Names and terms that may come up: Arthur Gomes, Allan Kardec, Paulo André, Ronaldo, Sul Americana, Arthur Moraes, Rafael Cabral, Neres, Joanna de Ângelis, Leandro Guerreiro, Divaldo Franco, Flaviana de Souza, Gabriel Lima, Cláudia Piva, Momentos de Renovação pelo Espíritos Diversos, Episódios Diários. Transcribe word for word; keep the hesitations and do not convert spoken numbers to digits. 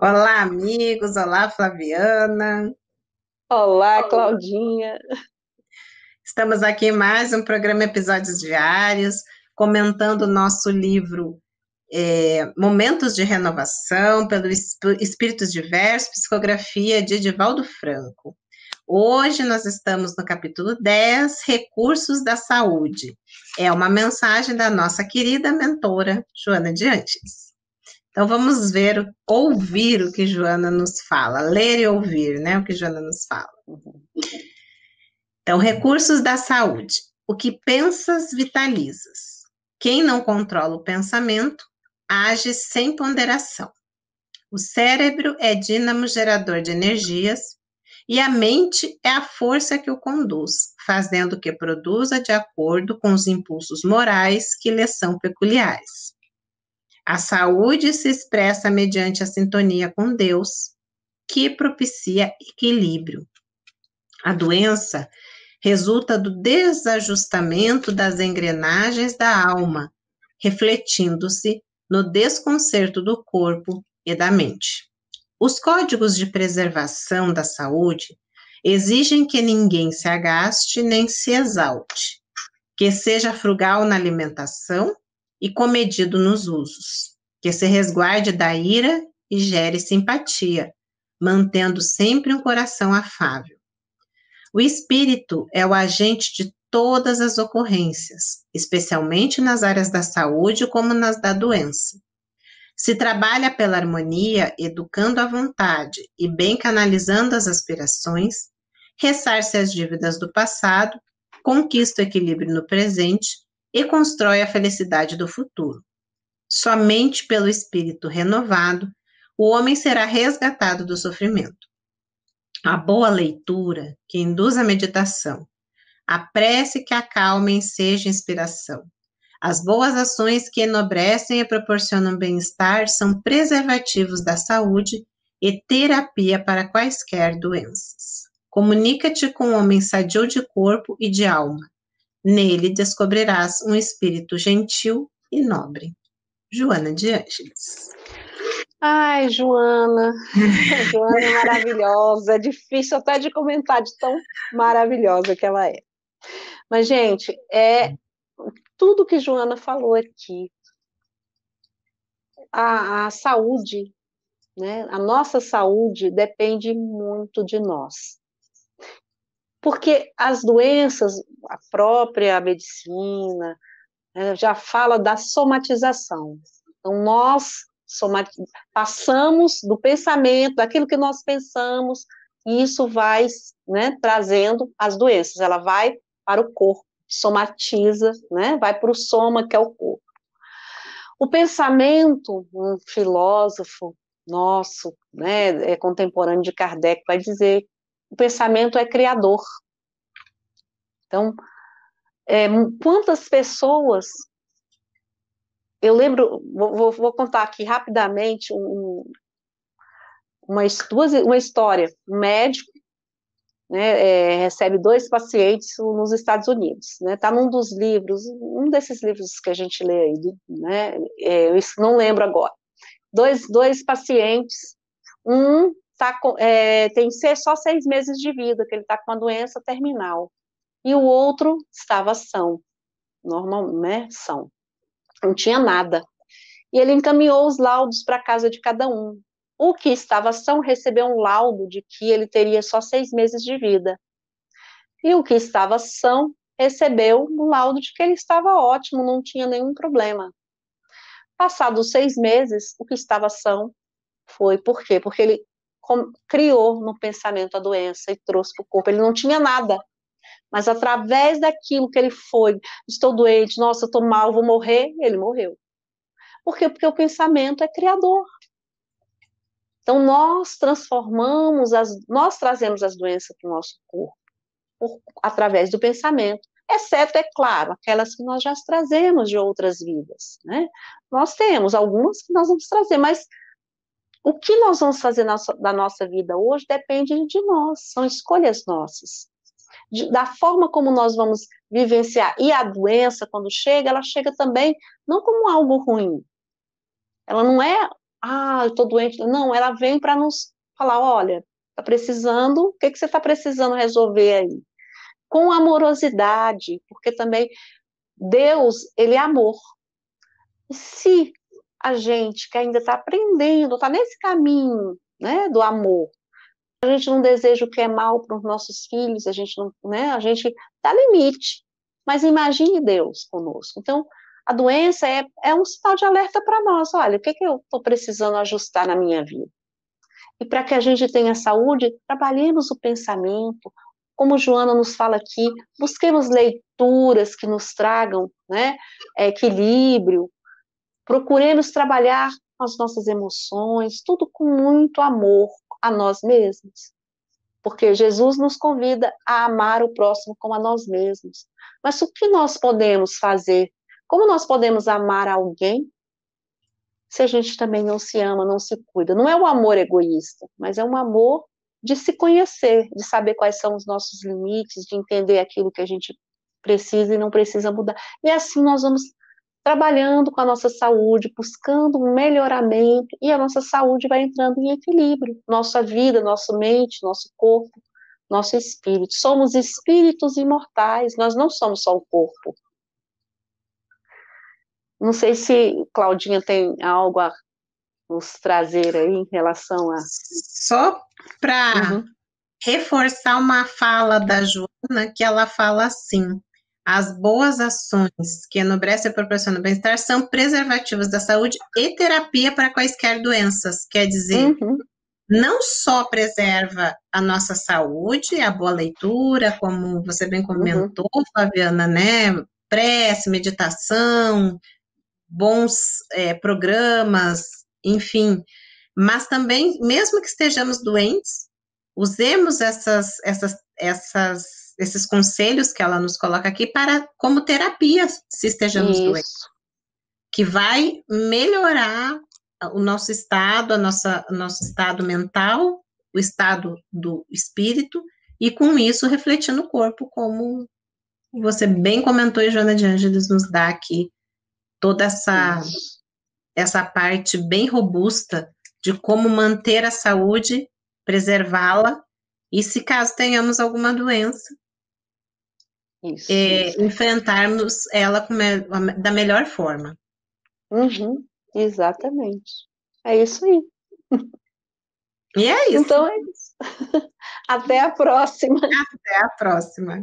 Olá, amigos. Olá, Flaviana. Olá, Claudinha. Estamos aqui em mais um programa Episódios Diários, comentando o nosso livro é, Momentos de Renovação pelo Espíritos Diversos, Psicografia de Divaldo Franco. Hoje nós estamos no capítulo dez, Recursos da Saúde. É uma mensagem da nossa querida mentora, Joanna de Ângelis. Então vamos ver, ouvir o que Joanna nos fala, ler e ouvir, né, o que Joanna nos fala. Então, recursos da saúde. O que pensas, vitalizas. Quem não controla o pensamento, age sem ponderação. O cérebro é dínamo gerador de energias, e a mente é a força que o conduz, fazendo que produza de acordo com os impulsos morais que lhe são peculiares. A saúde se expressa mediante a sintonia com Deus, que propicia equilíbrio. A doença resulta do desajustamento das engrenagens da alma, refletindo-se no desconcerto do corpo e da mente. Os códigos de preservação da saúde exigem que ninguém se agaste nem se exalte, que seja frugal na alimentação e comedido nos usos, que se resguarde da ira e gere simpatia, mantendo sempre um coração afável. O espírito é o agente de todas as ocorrências, especialmente nas áreas da saúde como nas da doença. Se trabalha pela harmonia, educando a vontade e bem canalizando as aspirações, ressarce as dívidas do passado, conquista o equilíbrio no presente e constrói a felicidade do futuro. Somente pelo espírito renovado, o homem será resgatado do sofrimento. A boa leitura, que induz à meditação, a prece que acalma e enseja inspiração, as boas ações que enobrecem e proporcionam bem-estar são preservativos da saúde e terapia para quaisquer doenças. Comunica-te com o homem sadio de corpo e de alma. Nele descobrirás um espírito gentil e nobre. Joanna de Ângelis. Ai, Joanna. Joanna é maravilhosa. É difícil até de comentar de tão maravilhosa que ela é. Mas, gente, é... tudo que Joanna falou aqui, a, a saúde, né? A nossa saúde depende muito de nós. Porque as doenças, a própria medicina, né, já fala da somatização. Então, nós somati- passamos do pensamento, daquilo que nós pensamos, e isso vai, né, trazendo as doenças, ela vai para o corpo. Somatiza, né? Vai para o soma, que é o corpo. O pensamento, um filósofo nosso, né, é contemporâneo de Kardec, vai dizer que o pensamento é criador. Então, é, quantas pessoas... Eu lembro, vou, vou contar aqui rapidamente um, uma, duas, uma história. Um médico, né, é, recebe dois pacientes nos Estados Unidos, né, tá num dos livros, um desses livros que a gente lê aí, né, é, eu não lembro agora, dois, dois pacientes, um tá com, é, tem só seis meses de vida, que ele tá com uma doença terminal, e o outro estava são, normal, né, são, não tinha nada, e ele encaminhou os laudos para casa de cada um. O que estava são recebeu um laudo de que ele teria só seis meses de vida. E o que estava são recebeu um laudo de que ele estava ótimo, não tinha nenhum problema. Passados seis meses, o que estava são foi por quê? Porque ele criou no pensamento a doença e trouxe para o corpo. Ele não tinha nada. Mas através daquilo que ele foi, estou doente, nossa, eu estou mal, vou morrer, ele morreu. Por quê? Porque o pensamento é criador. Então, nós transformamos, as, nós trazemos as doenças para o nosso corpo por, através do pensamento, exceto, é claro, aquelas que nós já trazemos de outras vidas, né? Nós temos algumas que nós vamos trazer, mas o que nós vamos fazer na, da nossa vida hoje depende de nós, são escolhas nossas. De, da forma como nós vamos vivenciar, e a doença, quando chega, ela chega também não como algo ruim, ela não é ah, eu tô doente. Não, ela vem para nos falar, olha, tá precisando, o que, que você tá precisando resolver aí? Com amorosidade, porque também Deus, ele é amor. E se a gente que ainda está aprendendo, está nesse caminho, né, do amor, a gente não deseja o que é mal para os nossos filhos, a gente não, né, a gente dá limite, mas imagine Deus conosco. Então, a doença é, é um sinal de alerta para nós, olha, o que, que eu estou precisando ajustar na minha vida? E para que a gente tenha saúde, trabalhemos o pensamento, como Joana nos fala aqui, busquemos leituras que nos tragam, né, equilíbrio, procuremos trabalhar as nossas emoções, tudo com muito amor a nós mesmos. Porque Jesus nos convida a amar o próximo como a nós mesmos. Mas o que nós podemos fazer? Como nós podemos amar alguém se a gente também não se ama, não se cuida? Não é um amor egoísta, mas é um amor de se conhecer, de saber quais são os nossos limites, de entender aquilo que a gente precisa e não precisa mudar. E assim nós vamos trabalhando com a nossa saúde, buscando um melhoramento, e a nossa saúde vai entrando em equilíbrio. Nossa vida, nossa mente, nosso corpo, nosso espírito. Somos espíritos imortais, nós não somos só o corpo. Não sei se Claudinha tem algo a nos trazer aí em relação a... Só para uhum. reforçar uma fala da Joana, que ela fala assim... As boas ações que enobrecem e proporcionam bem-estar são preservativos da saúde e terapia para quaisquer doenças. Quer dizer, uhum. não só preserva a nossa saúde, a boa leitura, como você bem comentou, uhum. Flaviana, né? Prece, meditação, bons é, programas, enfim. Mas também, mesmo que estejamos doentes, usemos essas... essas, essas esses conselhos que ela nos coloca aqui para, como terapia, se estejamos Isso. doentes. Que vai melhorar o nosso estado, a nossa, o nosso estado mental, o estado do espírito, e com isso refletir no corpo, como você bem comentou e Joana de Ângelis nos dá aqui toda essa, essa parte bem robusta de como manter a saúde, preservá-la, e se caso tenhamos alguma doença, Isso, é, isso. enfrentarmos ela com, da melhor forma. Uhum, exatamente. É isso aí. E é isso. Então é isso. Até a próxima. Até a próxima.